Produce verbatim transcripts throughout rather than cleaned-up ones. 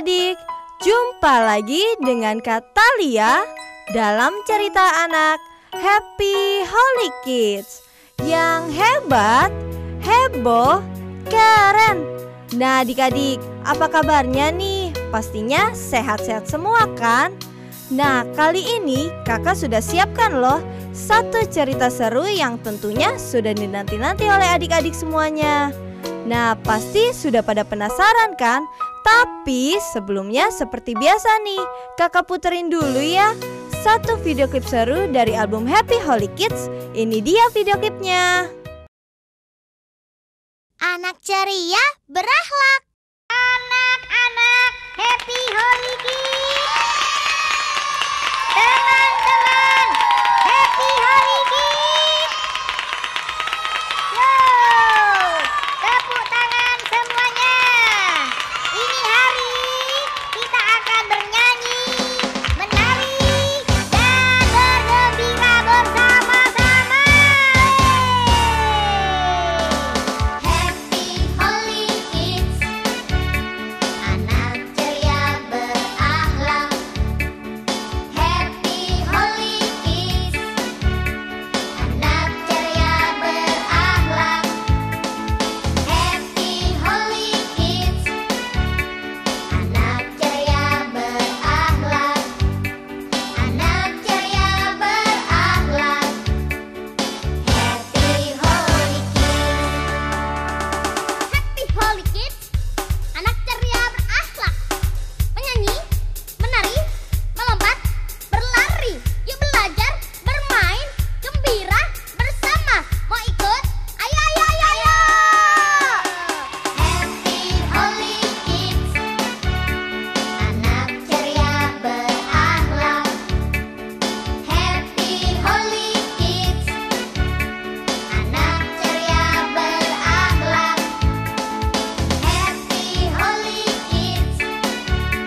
adik-adik, jumpa lagi dengan Katalia dalam cerita anak Happy Holy Kids yang hebat, heboh, keren. Nah adik-adik, apa kabarnya nih? Pastinya sehat-sehat semua kan? Nah kali ini kakak sudah siapkan loh satu cerita seru yang tentunya sudah dinanti-nanti oleh adik-adik semuanya. Nah pasti sudah pada penasaran kan? Tapi sebelumnya seperti biasa nih, kakak puterin dulu ya satu video klip seru dari album Happy Holy Kids. Ini dia video klipnya. Anak ceria berakhlak. Anak-anak Happy Holy Kids. Teman-teman Happy Holy Kids. Wow, tepuk tangan semuanya. Ini hari kita akan bernyanyi, menari, dan bergembira bersama-sama. Happy Holy Kids, anak ceria berakhlak. Happy Holy Kids, anak ceria berakhlak. Happy Holy Kids, anak ceria berakhlak. Anak ceria berakhlak. Happy Holy Kids. Happy Holy Kids, anak ceria berakhlak. Menyanyi, menari, melompat, berlari. Yuk belajar, bermain, gembira, bersama. Mau ikut? Ayo, ayo, ayo, ayo. Happy Holy Kids, anak ceria berakhlak. Happy Holy Kids, anak ceria berakhlak. Happy Holy Kids, anak ceria berakhlak. Anak ceria berakhlak. Happy Holy Kids. Happy Holy Kids, anak ceria berakhlak,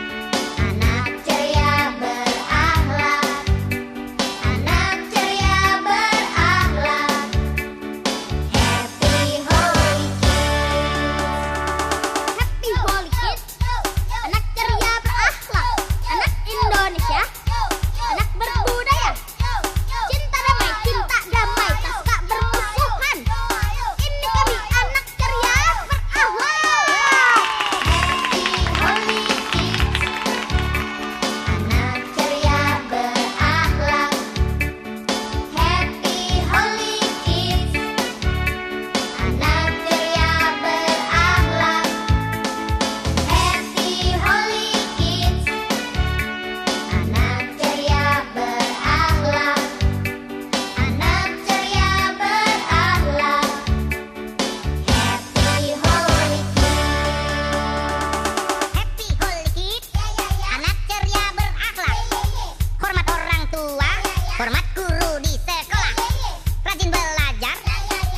anak Indonesia, anak berbudaya, cinta damai, cinta damai, tak suka bermusuhan. Ini kami anak ceria berakhlak. Happy Holy Kids, anak ceria berakhlak. Happy Holy Kids, anak ceria berakhlak. Happy Holy Kids, anak ceria berakhlak. Anak ceria berakhlak. Happy Holy Kids. Happy Holy Kids, anak ceria berakhlak. Hormat orang tua, hormat guru di sekolah. Rajin belajar,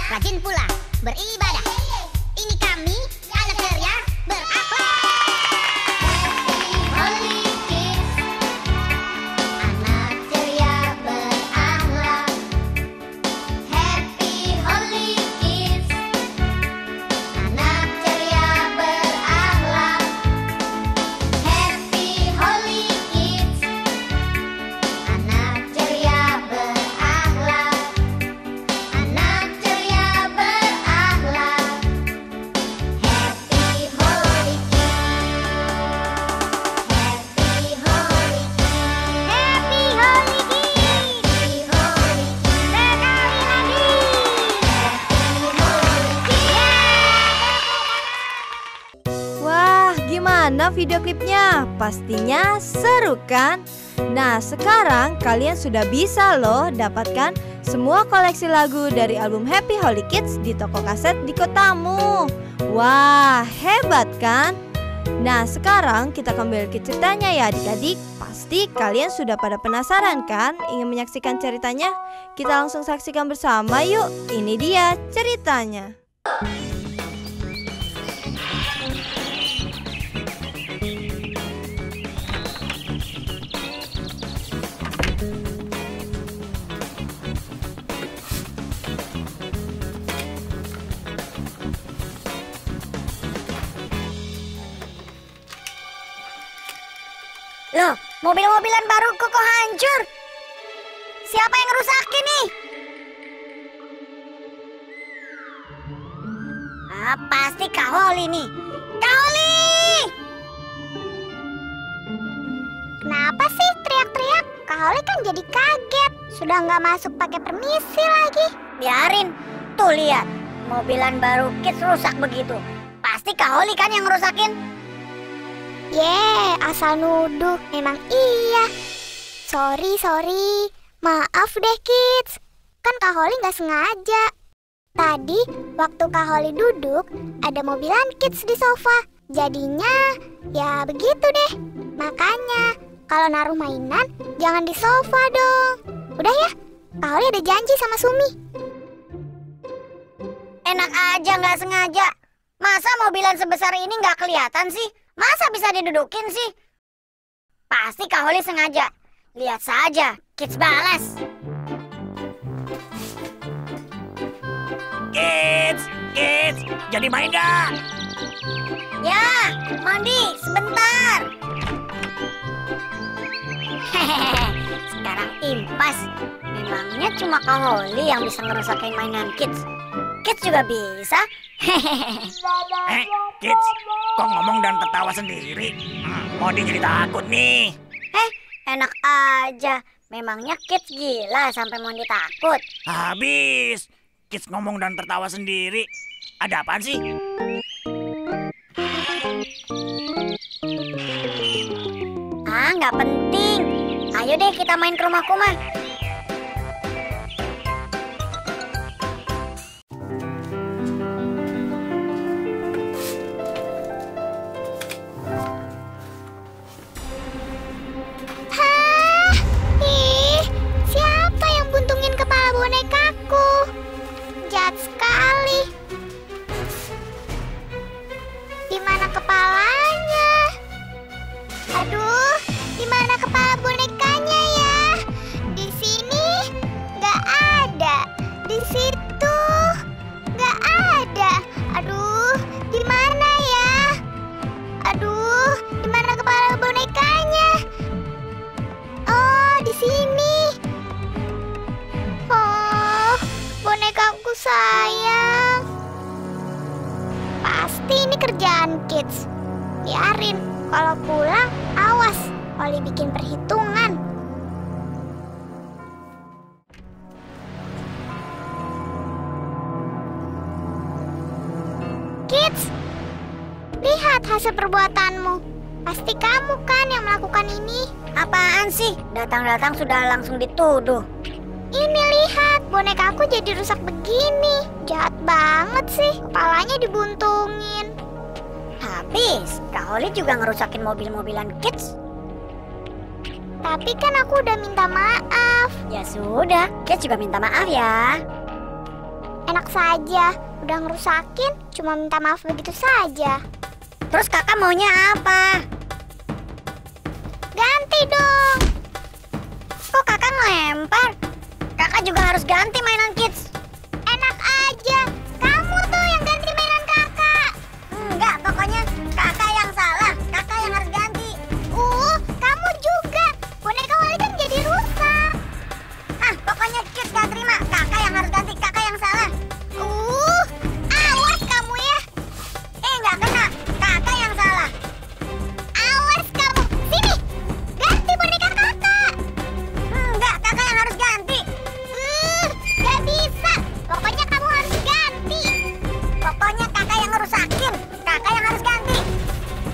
rajin pula beribadah. Ini kami anak ceria berakhlak. Happy Holy Kids, anak ceria berakhlak. Happy Holy Kids, anak ceria berakhlak. Happy Holy Kids, anak ceria berakhlak. Anak ceria berakhlak. Happy Holy Kids. Happy Holy Kids. Happy Holy Kids. Happy Holy Kids. Sekali lagi. Happy Holy Kids. Wah, gimana video klipnya? Pastinya seru kan? Nah, sekarang kalian sudah bisa loh dapatkan semua koleksi lagu dari album Happy Holy Kids di toko kaset di kotamu. Wah, hebat kan? Nah, sekarang kita kembali ke ceritanya ya adik-adik. Pasti kalian sudah pada penasaran kan? Ingin menyaksikan ceritanya? Kita langsung saksikan bersama yuk. Ini dia ceritanya. Loh, mobil-mobilan baruku kok hancur? Siapa yang ngerusakin nih? Ah, pasti Kak Holi nih. Kak Holi! Kenapa sih teriak-teriak? Kak Holi kan jadi kaget. Sudah nggak masuk pakai permisi lagi. Biarin. Tuh lihat, mobilan baru kids rusak begitu. Pasti Kak Holi kan yang ngerusakin. Yeay, asal nuduh. Memang iya. Sorry, sorry. Maaf deh kids. Kan Kak Holi nggak sengaja. Tadi waktu Kak Holi duduk, ada mobilan kids di sofa. Jadinya ya begitu deh. Makanya kalau naruh mainan jangan di sofa dong. Udah ya, Kak Holi ada janji sama Sumi. Enak aja nggak sengaja. Masa mobilan sebesar ini nggak kelihatan sih? Masa bisa didudukin sih? Pasti Kak Holi sengaja. Lihat saja, kids balas. Kids, kids, jadi main gak? Ya, mandi sebentar. Hehehe, sekarang impas. Memangnya cuma Kak Holi yang bisa ngerusakin mainan kids. Kids juga bisa. Hehehe. Eh, kids, kok ngomong dan tertawa sendiri? Hmm, mau dia jadi takut nih. Eh, enak aja. Memangnya kids gila sampai mau ditakut. Habis. Kids ngomong dan tertawa sendiri. Ada apaan sih? Ah, nggak penting. Ayo deh kita main ke rumah Kuma. Hah? Ih, siapa yang buntungin kepala bonekaku? Jahat sekali. Di mana kepalanya? Aduh, di mana kepala bonekanya ya? Di sini nggak ada, di situ nggak ada. Aduh, di mana ya? Aduh, di mana kepala bonekanya? Oh, di sini. Oh, bonekaku sayang. Pasti ini kerjaan kids. Biarin, kalau pulang awas Holi bikin perhitungan. Kids, lihat hasil perbuatanmu. Pasti kamu kan yang melakukan ini. Apaan sih? Datang-datang sudah langsung dituduh. Ini lihat, bonekaku jadi rusak begini. Jahat banget sih, kepalanya dibuntungin. Habis, Kak Holi juga ngerusakin mobil-mobilan kids. Tapi kan aku udah minta maaf. Ya sudah, kids juga minta maaf ya. Enak saja, udah ngerusakin cuma minta maaf begitu saja. Terus kakak maunya apa? Ganti dong. Kok kakak ngelempar? Kakak juga harus ganti mainan kids. Enak aja, kamu tuh yang ganti mainan kakak. Enggak, pokoknya kakak yang salah, kakak yang harus ganti. Uh, kamu juga, boneka Holi kan jadi rusak. Ah, pokoknya kids gak terima, kakak yang harus ganti, kakak yang salah. Uh, awas kamu ya. Eh, gak kena, kakak yang salah. Awas kamu, sini, ganti boneka kakak. Enggak, kakak yang harus ganti. Uh, gak bisa, pokoknya kamu harus ganti. Pokoknya kakak yang ngerusakin, kakak yang harus ganti.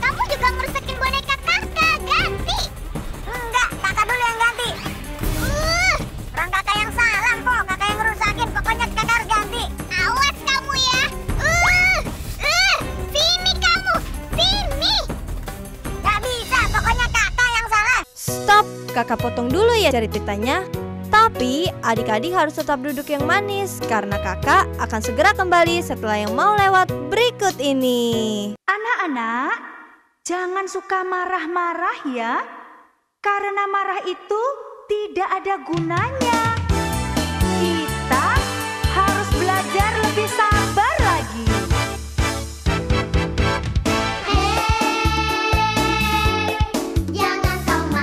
Kamu juga ngerusakin boneka kakak, ganti. Enggak, kakak dulu yang ganti. Uh, orang kakak yang salah kok, kakak yang ngerusakin, pokoknya kakak harus ganti. Awas kamu ya. Uh, uh, sini kamu, sini. Gak bisa, pokoknya kakak yang salah. Stop, kakak potong dulu ya ceritanya. Tapi adik-adik harus tetap duduk yang manis karena kakak akan segera kembali setelah yang mau lewat berikut ini. Anak-anak, jangan suka marah-marah ya. Karena marah itu tidak ada gunanya. Kita harus belajar lebih sabar lagi. Hey, jangan kau marah.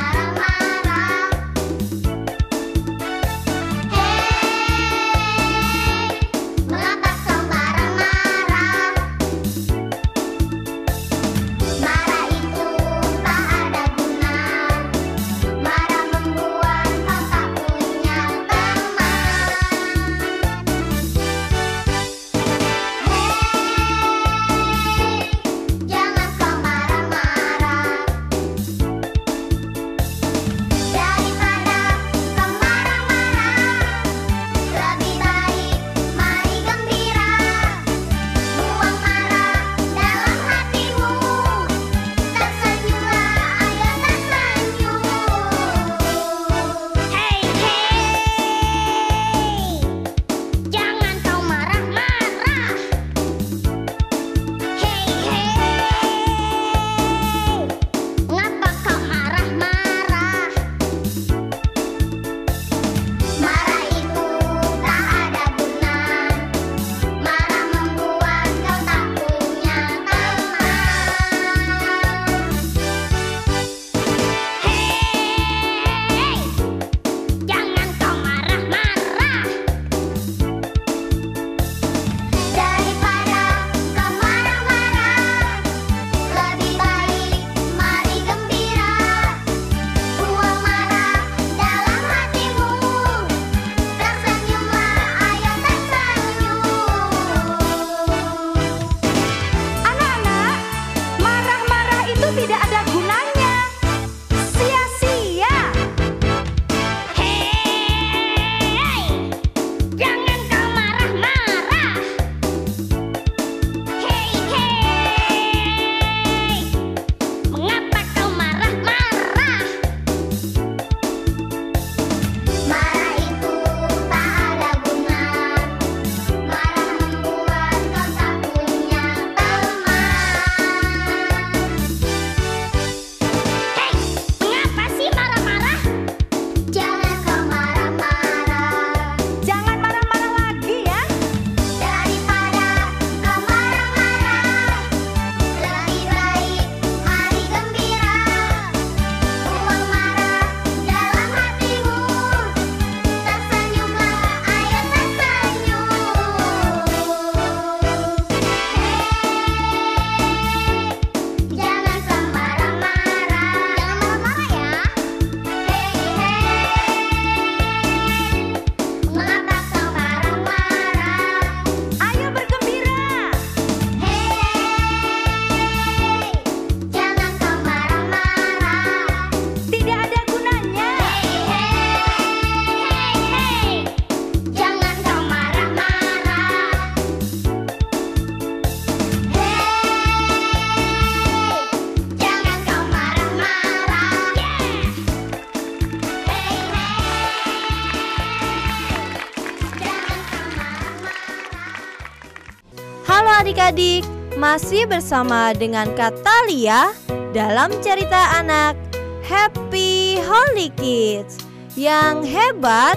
Halo adik-adik, masih bersama dengan Katalia dalam cerita anak Happy Holy Kids yang hebat,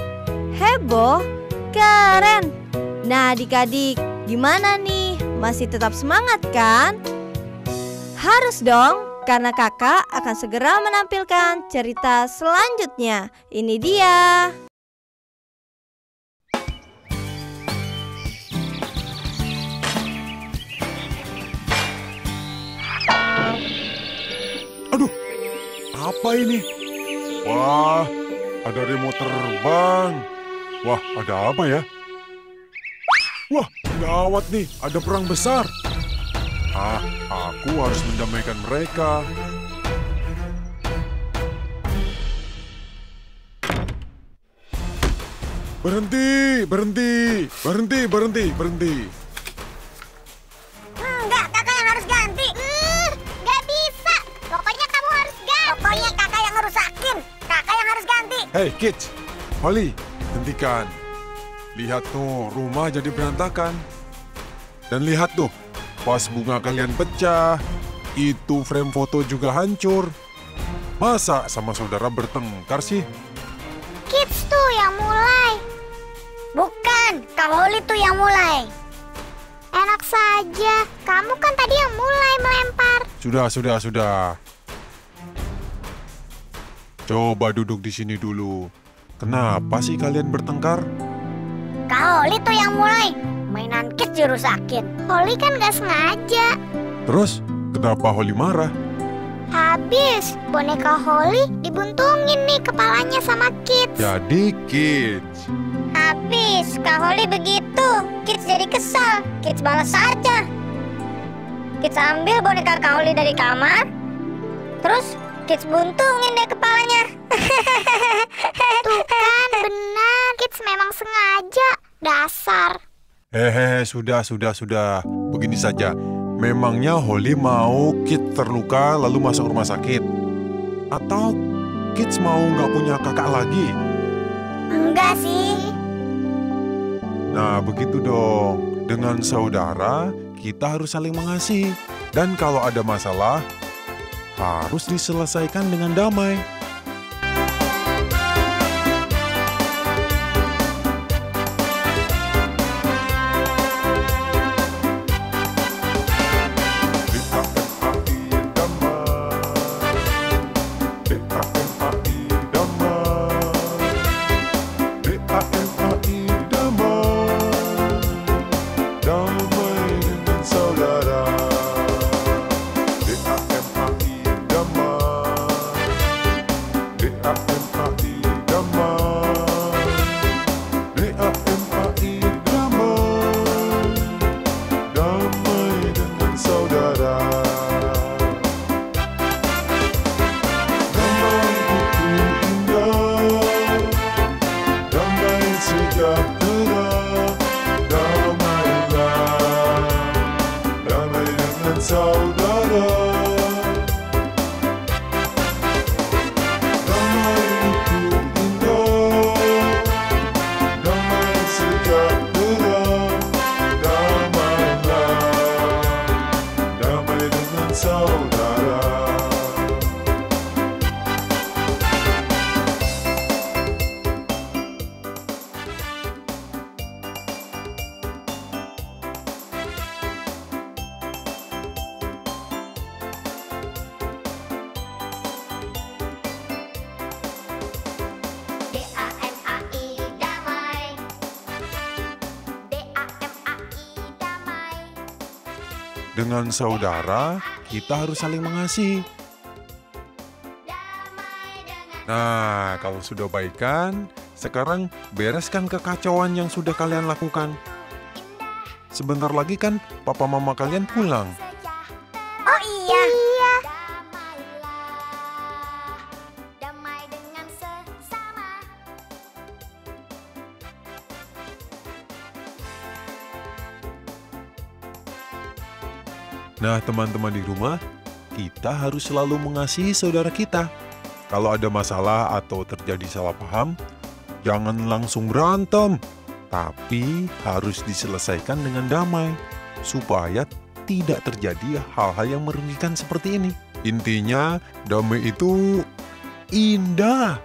heboh, keren. Nah adik-adik, gimana nih? Masih tetap semangat kan? Harus dong, karena kakak akan segera menampilkan cerita selanjutnya. Ini dia. Aduh, apa ini? Wah, ada remote terbang. Wah, ada apa ya? Wah, gawat nih, ada perang besar. Ah, aku harus mendamaikan mereka. Berhenti, berhenti, berhenti, berhenti, berhenti. Hei kids, Holly, hentikan. Lihat tuh, rumah jadi berantakan. Dan lihat tuh, pas bunga kalian pecah, itu frame foto juga hancur. Masa sama saudara bertengkar sih? Kids tuh yang mulai. Bukan, Kak Holly tuh yang mulai. Enak saja, kamu kan tadi yang mulai melempar. Sudah, sudah, sudah. Coba duduk di sini dulu. Kenapa sih kalian bertengkar? Kak Holly tuh yang mulai. Mainan kids dirusakin. Holly kan gak sengaja. Terus, kenapa Holly marah? Habis, boneka Holly dibuntungin nih kepalanya sama kids. Jadi kids. Habis, Kak Holly begitu. Kids jadi kesal. Kids balas saja. Kids ambil boneka Kak Holly dari kamar. Terus, kids buntungin deh kepalanya. Tuh kan, benar. Kids memang sengaja. Dasar. Hehehe, sudah, sudah, sudah. Begini saja. Memangnya Holly mau kids terluka lalu masuk rumah sakit? Atau kids mau nggak punya kakak lagi? Enggak sih. Nah, begitu dong. Dengan saudara, kita harus saling mengasihi. Dan kalau ada masalah, harus diselesaikan dengan damai. Dengan saudara, kita harus saling mengasihi. Nah, kalau sudah baikan, sekarang bereskan kekacauan yang sudah kalian lakukan. Sebentar lagi kan papa mama kalian pulang. Oh iya. Iya. Nah, teman-teman di rumah, kita harus selalu mengasihi saudara kita. Kalau ada masalah atau terjadi salah paham, jangan langsung berantem, tapi harus diselesaikan dengan damai. supaya tidak terjadi hal-hal yang merugikan seperti ini. Intinya, damai itu indah.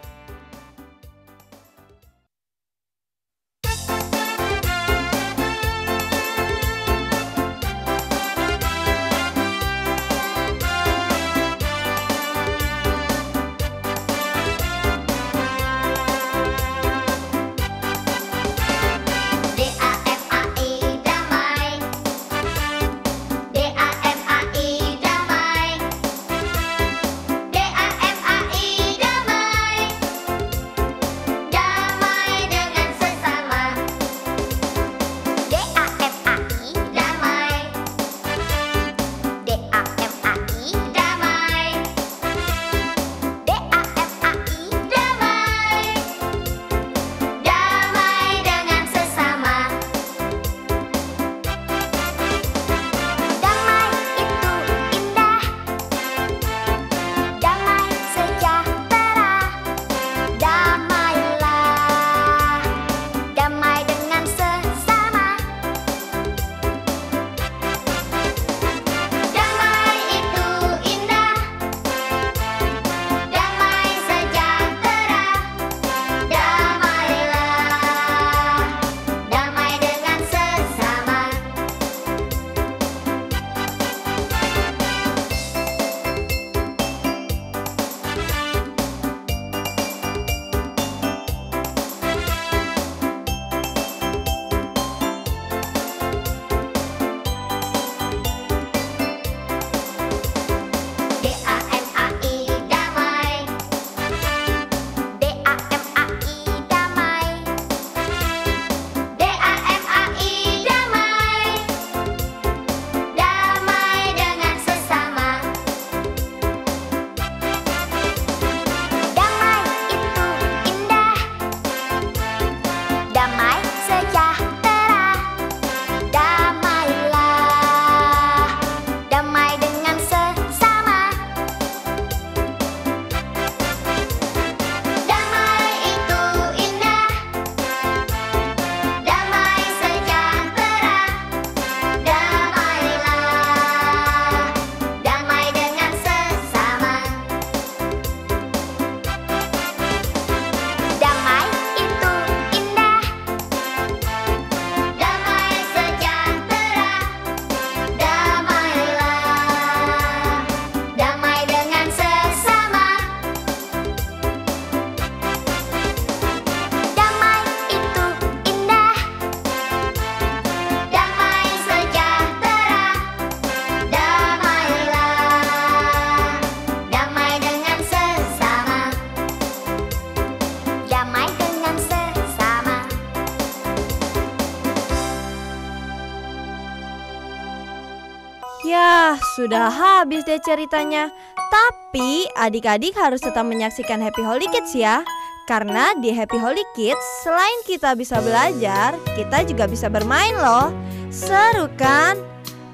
Sudah habis deh ceritanya. Tapi adik-adik harus tetap menyaksikan Happy Holy Kids ya. Karena di Happy Holy Kids selain kita bisa belajar, kita juga bisa bermain loh. Seru kan?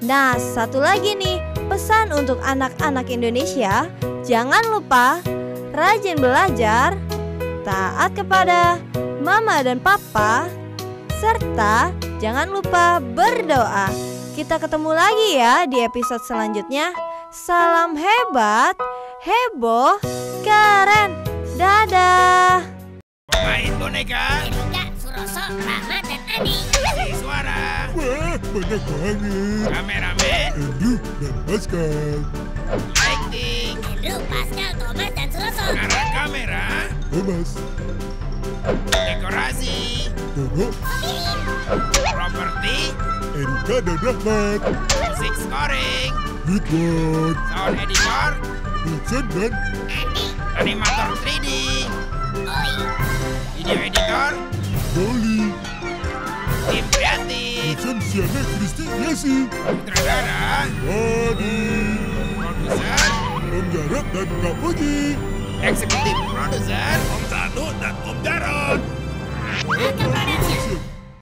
Nah, satu lagi nih, pesan untuk anak-anak Indonesia, jangan lupa rajin belajar, taat kepada mama dan papa, serta jangan lupa berdoa. Kita ketemu lagi ya di episode selanjutnya. Salam hebat, heboh, keren. Dadah. Main boneka. Erika, Suroso, Rahmat, dan Ani. Isi suara. Wah, banyak banget. Kameramen. Andrew dan Pascal. Acting. Andrew, Pascal, Thomas, dan Suroso. Arah kamera. Thomas. Dekorasi. Tomo. Properti. Erika dan Rahmat. Musik scoring. Beatbox. Sound editor. Pucen dan Andy. Animator tiga D. Doli. Video editor. Doli. Tim kreatif. Pucen Siana Kristi Yesi. Sutradara. Doli. Produser. Om Jarot dan Kapuji. Eksekutif produser. Om Satu dan Om Jarot. Akan